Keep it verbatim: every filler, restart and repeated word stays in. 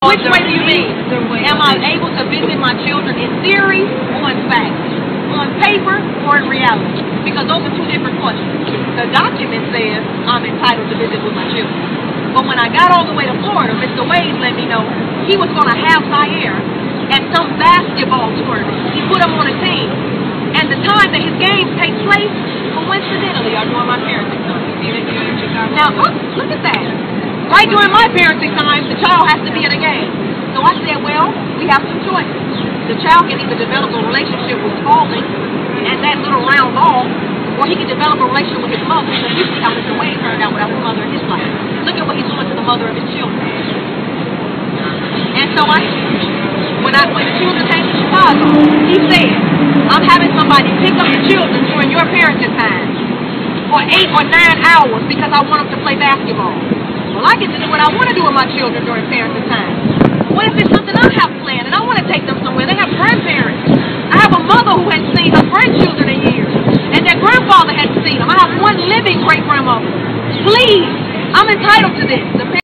Which way do you lean? Am I able to visit my children in theory or in fact? On paper or in reality? Because those are two different questions. The document says I'm entitled to visit with my children. But when I got all the way to Florida, Mister Wade let me know he was going to have Zaire at some basketball tournament. He put him on a team. And the time that his games take place, coincidentally, are during my parenting time. Now, look, look at that. Right during my parenting time, the child has to be in a game. So I said, well, we have some choices. The child can either develop a relationship with falling and that little round ball, or he can develop a relationship with his mother. So you see how Mister Wade turned out without his mother in his life. Look at what he's doing to the mother of his children. And so I, when I when the children came to Chicago, he said, I'm having somebody pick up the children during your parenting time for eight or nine hours because I want them to play basketball. Well, I get to do what I want to do with my children during parenting time. What if it's something I have planned and I want to take them somewhere? They have grandparents. I have a mother who hasn't seen her grandchildren in years, and their grandfather hasn't seen them. I have one living great grandmother. Please, I'm entitled to this. The